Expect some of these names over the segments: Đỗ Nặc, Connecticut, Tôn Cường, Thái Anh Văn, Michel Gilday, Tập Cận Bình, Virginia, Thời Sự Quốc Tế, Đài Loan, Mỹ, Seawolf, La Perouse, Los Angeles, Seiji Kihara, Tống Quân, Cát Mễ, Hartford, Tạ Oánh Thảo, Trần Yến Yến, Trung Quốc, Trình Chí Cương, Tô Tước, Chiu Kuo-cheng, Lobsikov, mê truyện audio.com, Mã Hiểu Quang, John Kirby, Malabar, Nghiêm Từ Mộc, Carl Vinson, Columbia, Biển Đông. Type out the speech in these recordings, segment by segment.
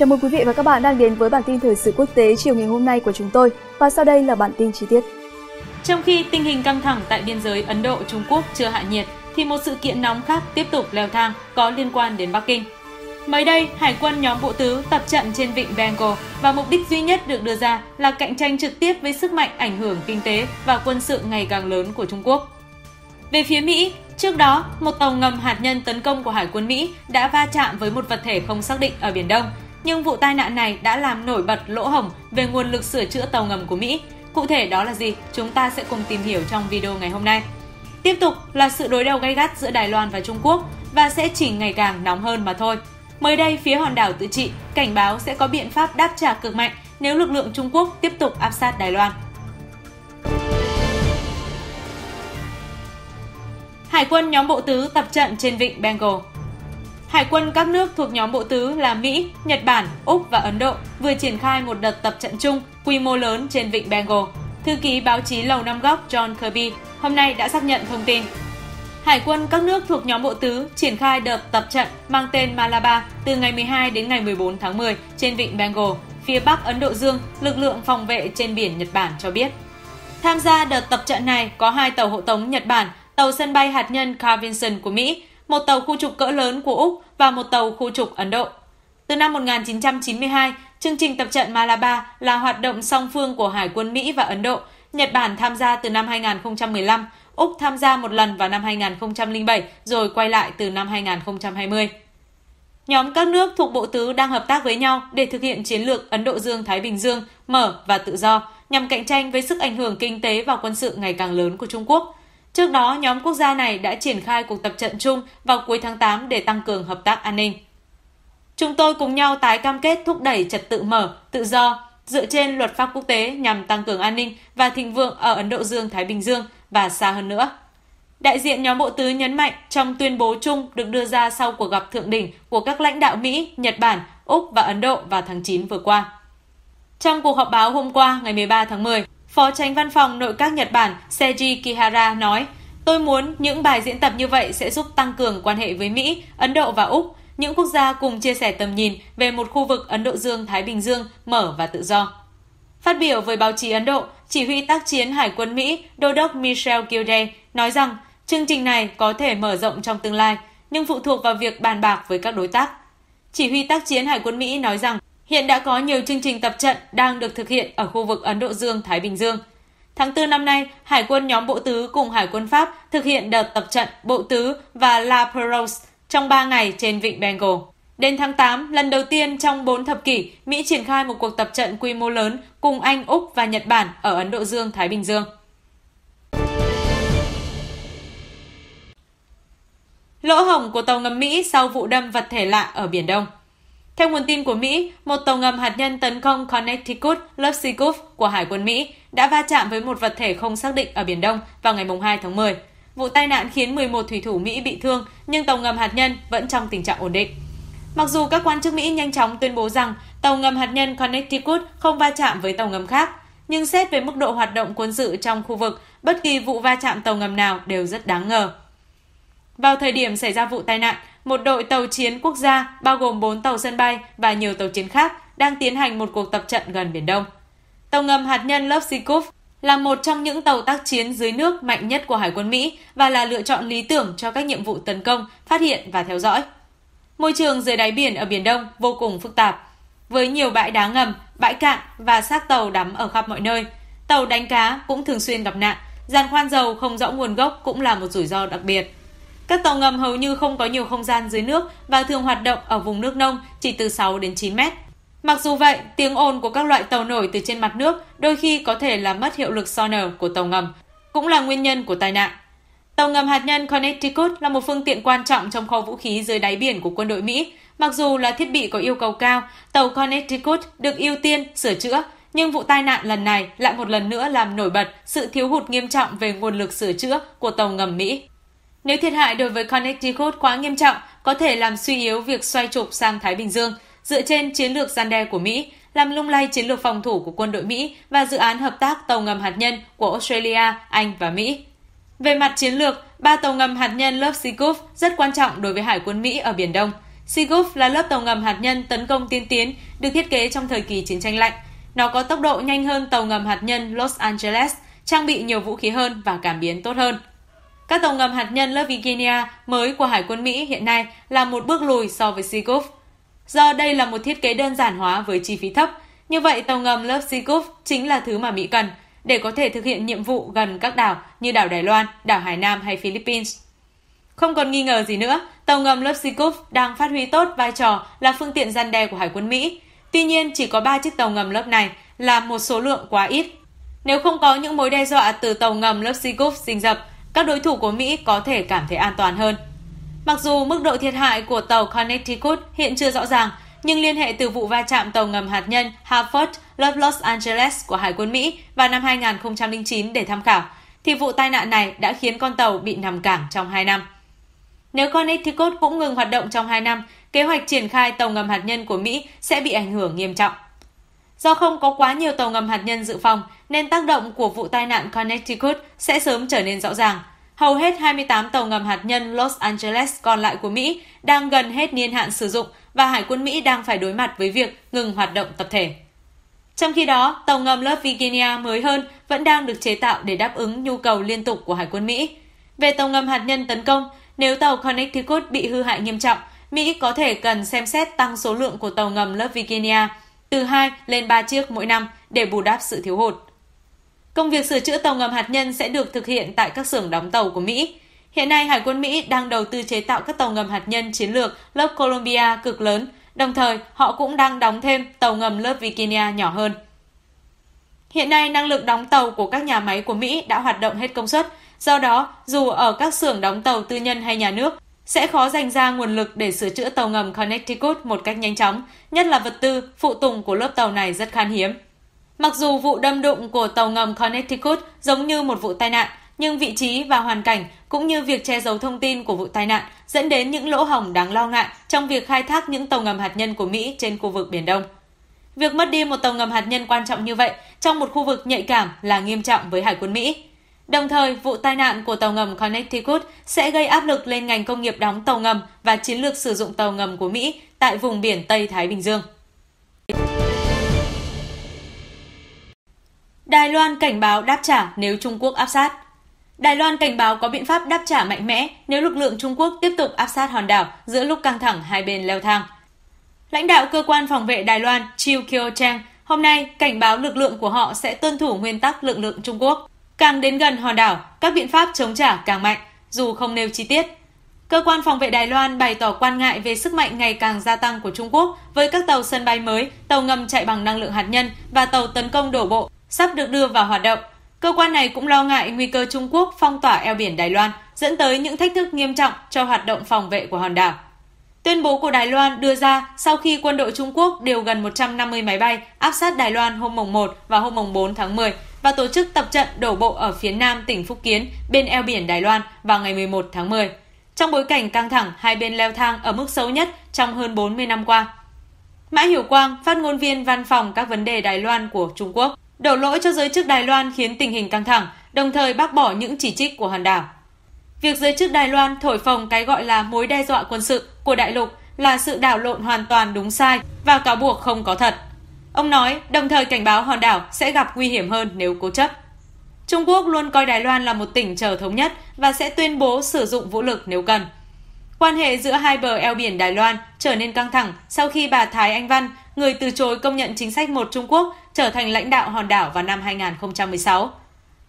Chào mừng quý vị và các bạn đang đến với bản tin thời sự quốc tế chiều ngày hôm nay của chúng tôi, và sau đây là bản tin chi tiết. Trong khi tình hình căng thẳng tại biên giới Ấn Độ-Trung Quốc chưa hạ nhiệt, thì một sự kiện nóng khác tiếp tục leo thang có liên quan đến Bắc Kinh. Mới đây, Hải quân nhóm Bộ Tứ tập trận trên vịnh Bengal và mục đích duy nhất được đưa ra là cạnh tranh trực tiếp với sức mạnh ảnh hưởng kinh tế và quân sự ngày càng lớn của Trung Quốc. Về phía Mỹ, trước đó, một tàu ngầm hạt nhân tấn công của Hải quân Mỹ đã va chạm với một vật thể không xác định ở Biển Đông, nhưng vụ tai nạn này đã làm nổi bật lỗ hổng về nguồn lực sửa chữa tàu ngầm của Mỹ. Cụ thể đó là gì? Chúng ta sẽ cùng tìm hiểu trong video ngày hôm nay. Tiếp tục là sự đối đầu gay gắt giữa Đài Loan và Trung Quốc và sẽ chỉ ngày càng nóng hơn mà thôi. Mới đây, phía hòn đảo tự trị cảnh báo sẽ có biện pháp đáp trả cực mạnh nếu lực lượng Trung Quốc tiếp tục áp sát Đài Loan. Hải quân nhóm Bộ Tứ tập trận trên vịnh Bengal. Hải quân các nước thuộc nhóm Bộ Tứ là Mỹ, Nhật Bản, Úc và Ấn Độ vừa triển khai một đợt tập trận chung quy mô lớn trên vịnh Bengal. Thư ký báo chí Lầu Năm Góc John Kirby hôm nay đã xác nhận thông tin. Hải quân các nước thuộc nhóm Bộ Tứ triển khai đợt tập trận mang tên Malabar từ ngày 12 đến ngày 14 tháng 10 trên vịnh Bengal, phía Bắc Ấn Độ Dương, lực lượng phòng vệ trên biển Nhật Bản cho biết. Tham gia đợt tập trận này có hai tàu hộ tống Nhật Bản, tàu sân bay hạt nhân Carl Vinson của Mỹ, một tàu khu trục cỡ lớn của Úc và một tàu khu trục Ấn Độ. Từ năm 1992, chương trình tập trận Malabar là hoạt động song phương của Hải quân Mỹ và Ấn Độ. Nhật Bản tham gia từ năm 2015, Úc tham gia một lần vào năm 2007 rồi quay lại từ năm 2020. Nhóm các nước thuộc Bộ Tứ đang hợp tác với nhau để thực hiện chiến lược Ấn Độ Dương-Thái Bình Dương mở và tự do nhằm cạnh tranh với sức ảnh hưởng kinh tế và quân sự ngày càng lớn của Trung Quốc. Trước đó, nhóm quốc gia này đã triển khai cuộc tập trận chung vào cuối tháng 8 để tăng cường hợp tác an ninh. Chúng tôi cùng nhau tái cam kết thúc đẩy trật tự mở, tự do, dựa trên luật pháp quốc tế nhằm tăng cường an ninh và thịnh vượng ở Ấn Độ Dương-Thái Bình Dương và xa hơn nữa. Đại diện nhóm Bộ Tứ nhấn mạnh trong tuyên bố chung được đưa ra sau cuộc gặp thượng đỉnh của các lãnh đạo Mỹ, Nhật Bản, Úc và Ấn Độ vào tháng 9 vừa qua. Trong cuộc họp báo hôm qua, ngày 13 tháng 10, Phó Chánh Văn phòng Nội các Nhật Bản Seiji Kihara nói, tôi muốn những bài diễn tập như vậy sẽ giúp tăng cường quan hệ với Mỹ, Ấn Độ và Úc, những quốc gia cùng chia sẻ tầm nhìn về một khu vực Ấn Độ Dương-Thái Bình Dương mở và tự do. Phát biểu với báo chí Ấn Độ, chỉ huy tác chiến Hải quân Mỹ Đô đốc Michel Gilday nói rằng chương trình này có thể mở rộng trong tương lai, nhưng phụ thuộc vào việc bàn bạc với các đối tác. Chỉ huy tác chiến Hải quân Mỹ nói rằng hiện đã có nhiều chương trình tập trận đang được thực hiện ở khu vực Ấn Độ Dương-Thái Bình Dương. Tháng 4 năm nay, Hải quân nhóm Bộ Tứ cùng Hải quân Pháp thực hiện đợt tập trận Bộ Tứ và La Perouse trong 3 ngày trên vịnh Bengal. Đến tháng 8, lần đầu tiên trong 4 thập kỷ, Mỹ triển khai một cuộc tập trận quy mô lớn cùng Anh, Úc và Nhật Bản ở Ấn Độ Dương-Thái Bình Dương. Lỗ hổng của tàu ngầm Mỹ sau vụ đâm vật thể lạ ở Biển Đông. Theo nguồn tin của Mỹ, một tàu ngầm hạt nhân tấn công Connecticut của Hải quân Mỹ đã va chạm với một vật thể không xác định ở Biển Đông vào ngày 2 tháng 10. Vụ tai nạn khiến 11 thủy thủ Mỹ bị thương, nhưng tàu ngầm hạt nhân vẫn trong tình trạng ổn định. Mặc dù các quan chức Mỹ nhanh chóng tuyên bố rằng tàu ngầm hạt nhân Connecticut không va chạm với tàu ngầm khác, nhưng xét về mức độ hoạt động quân sự trong khu vực, bất kỳ vụ va chạm tàu ngầm nào đều rất đáng ngờ. Vào thời điểm xảy ra vụ tai nạn, một đội tàu chiến quốc gia bao gồm 4 tàu sân bay và nhiều tàu chiến khác đang tiến hành một cuộc tập trận gần Biển Đông. Tàu ngầm hạt nhân Lobsikov là một trong những tàu tác chiến dưới nước mạnh nhất của Hải quân Mỹ và là lựa chọn lý tưởng cho các nhiệm vụ tấn công, phát hiện và theo dõi. Môi trường dưới đáy biển ở Biển Đông vô cùng phức tạp, với nhiều bãi đá ngầm, bãi cạn và xác tàu đắm ở khắp mọi nơi. Tàu đánh cá cũng thường xuyên gặp nạn, giàn khoan dầu không rõ nguồn gốc cũng là một rủi ro đặc biệt. Các tàu ngầm hầu như không có nhiều không gian dưới nước và thường hoạt động ở vùng nước nông chỉ từ 6 đến 9 mét. Mặc dù vậy, tiếng ồn của các loại tàu nổi từ trên mặt nước đôi khi có thể làm mất hiệu lực sonar của tàu ngầm, cũng là nguyên nhân của tai nạn. Tàu ngầm hạt nhân Connecticut là một phương tiện quan trọng trong kho vũ khí dưới đáy biển của quân đội Mỹ. Mặc dù là thiết bị có yêu cầu cao, tàu Connecticut được ưu tiên sửa chữa, nhưng vụ tai nạn lần này lại một lần nữa làm nổi bật sự thiếu hụt nghiêm trọng về nguồn lực sửa chữa của tàu ngầm Mỹ. Nếu thiệt hại đối với Connecticut quá nghiêm trọng, có thể làm suy yếu việc xoay trục sang Thái Bình Dương, dựa trên chiến lược răn đe của Mỹ, làm lung lay chiến lược phòng thủ của quân đội Mỹ và dự án hợp tác tàu ngầm hạt nhân của Australia, Anh và Mỹ. Về mặt chiến lược, ba tàu ngầm hạt nhân Lobsikov rất quan trọng đối với Hải quân Mỹ ở Biển Đông. Seawolf là lớp tàu ngầm hạt nhân tấn công tiên tiến được thiết kế trong thời kỳ chiến tranh lạnh. Nó có tốc độ nhanh hơn tàu ngầm hạt nhân Los Angeles, trang bị nhiều vũ khí hơn và cảm biến tốt hơn. Các tàu ngầm hạt nhân lớp Virginia mới của Hải quân Mỹ hiện nay là một bước lùi so với Seawolf. Do đây là một thiết kế đơn giản hóa với chi phí thấp, như vậy tàu ngầm lớp Seawolf chính là thứ mà Mỹ cần để có thể thực hiện nhiệm vụ gần các đảo như đảo Đài Loan, đảo Hải Nam hay Philippines. Không còn nghi ngờ gì nữa, tàu ngầm lớp Seawolf đang phát huy tốt vai trò là phương tiện răn đe của Hải quân Mỹ. Tuy nhiên, chỉ có 3 chiếc tàu ngầm lớp này là một số lượng quá ít. Nếu không có những mối đe dọa từ tàu ngầm lớp Seawolf rình rập, các đối thủ của Mỹ có thể cảm thấy an toàn hơn. Mặc dù mức độ thiệt hại của tàu Connecticut hiện chưa rõ ràng, nhưng liên hệ từ vụ va chạm tàu ngầm hạt nhân Hartford lớp Los Angeles của Hải quân Mỹ vào năm 2009 để tham khảo, thì vụ tai nạn này đã khiến con tàu bị nằm cảng trong 2 năm. Nếu Connecticut cũng ngừng hoạt động trong 2 năm, kế hoạch triển khai tàu ngầm hạt nhân của Mỹ sẽ bị ảnh hưởng nghiêm trọng. Do không có quá nhiều tàu ngầm hạt nhân dự phòng, nên tác động của vụ tai nạn Connecticut sẽ sớm trở nên rõ ràng. Hầu hết 28 tàu ngầm hạt nhân Los Angeles còn lại của Mỹ đang gần hết niên hạn sử dụng và Hải quân Mỹ đang phải đối mặt với việc ngừng hoạt động tập thể. Trong khi đó, tàu ngầm lớp Virginia mới hơn vẫn đang được chế tạo để đáp ứng nhu cầu liên tục của Hải quân Mỹ. Về tàu ngầm hạt nhân tấn công, nếu tàu Connecticut bị hư hại nghiêm trọng, Mỹ có thể cần xem xét tăng số lượng của tàu ngầm lớp Virginia từ 2 lên 3 chiếc mỗi năm để bù đắp sự thiếu hụt. Công việc sửa chữa tàu ngầm hạt nhân sẽ được thực hiện tại các xưởng đóng tàu của Mỹ. Hiện nay, Hải quân Mỹ đang đầu tư chế tạo các tàu ngầm hạt nhân chiến lược lớp Columbia cực lớn, đồng thời họ cũng đang đóng thêm tàu ngầm lớp Virginia nhỏ hơn. Hiện nay, năng lực đóng tàu của các nhà máy của Mỹ đã hoạt động hết công suất, do đó, dù ở các xưởng đóng tàu tư nhân hay nhà nước, sẽ khó dành ra nguồn lực để sửa chữa tàu ngầm Connecticut một cách nhanh chóng, nhất là vật tư, phụ tùng của lớp tàu này rất khan hiếm. Mặc dù vụ đâm đụng của tàu ngầm Connecticut giống như một vụ tai nạn, nhưng vị trí và hoàn cảnh cũng như việc che giấu thông tin của vụ tai nạn dẫn đến những lỗ hổng đáng lo ngại trong việc khai thác những tàu ngầm hạt nhân của Mỹ trên khu vực Biển Đông. Việc mất đi một tàu ngầm hạt nhân quan trọng như vậy trong một khu vực nhạy cảm là nghiêm trọng với Hải quân Mỹ. Đồng thời, vụ tai nạn của tàu ngầm Connecticut sẽ gây áp lực lên ngành công nghiệp đóng tàu ngầm và chiến lược sử dụng tàu ngầm của Mỹ tại vùng biển Tây Thái Bình Dương. Đài Loan cảnh báo đáp trả nếu Trung Quốc áp sát. Đài Loan cảnh báo có biện pháp đáp trả mạnh mẽ nếu lực lượng Trung Quốc tiếp tục áp sát hòn đảo giữa lúc căng thẳng hai bên leo thang. Lãnh đạo cơ quan phòng vệ Đài Loan Chiu Kuo-cheng hôm nay cảnh báo lực lượng của họ sẽ tuân thủ nguyên tắc lực lượng Trung Quốc. Càng đến gần hòn đảo, các biện pháp chống trả càng mạnh, dù không nêu chi tiết. Cơ quan phòng vệ Đài Loan bày tỏ quan ngại về sức mạnh ngày càng gia tăng của Trung Quốc với các tàu sân bay mới, tàu ngầm chạy bằng năng lượng hạt nhân và tàu tấn công đổ bộ sắp được đưa vào hoạt động. Cơ quan này cũng lo ngại nguy cơ Trung Quốc phong tỏa eo biển Đài Loan dẫn tới những thách thức nghiêm trọng cho hoạt động phòng vệ của hòn đảo. Tuyên bố của Đài Loan đưa ra sau khi quân đội Trung Quốc điều gần 150 máy bay áp sát Đài Loan hôm mùng 1 và hôm mùng 4 tháng 10 và tổ chức tập trận đổ bộ ở phía nam tỉnh Phúc Kiến bên eo biển Đài Loan vào ngày 11 tháng 10, trong bối cảnh căng thẳng hai bên leo thang ở mức xấu nhất trong hơn 40 năm qua. Mã Hiểu Quang, phát ngôn viên Văn phòng các vấn đề Đài Loan của Trung Quốc, đổ lỗi cho giới chức Đài Loan khiến tình hình căng thẳng, đồng thời bác bỏ những chỉ trích của hòn đảo. Việc giới chức Đài Loan thổi phồng cái gọi là mối đe dọa quân sự của đại lục là sự đảo lộn hoàn toàn đúng sai và cáo buộc không có thật. Ông nói, đồng thời cảnh báo hòn đảo sẽ gặp nguy hiểm hơn nếu cố chấp. Trung Quốc luôn coi Đài Loan là một tỉnh chờ thống nhất và sẽ tuyên bố sử dụng vũ lực nếu cần. Quan hệ giữa hai bờ eo biển Đài Loan trở nên căng thẳng sau khi bà Thái Anh Văn, người từ chối công nhận chính sách một Trung Quốc, trở thành lãnh đạo hòn đảo vào năm 2016.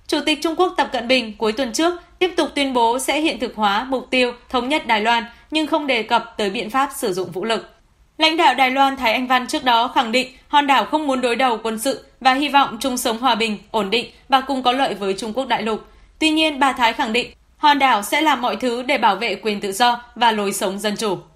Chủ tịch Trung Quốc Tập Cận Bình cuối tuần trước tiếp tục tuyên bố sẽ hiện thực hóa mục tiêu thống nhất Đài Loan nhưng không đề cập tới biện pháp sử dụng vũ lực. Lãnh đạo Đài Loan Thái Anh Văn trước đó khẳng định hòn đảo không muốn đối đầu quân sự và hy vọng chung sống hòa bình, ổn định và cùng có lợi với Trung Quốc đại lục. Tuy nhiên, bà Thái khẳng định hòn đảo sẽ làm mọi thứ để bảo vệ quyền tự do và lối sống dân chủ.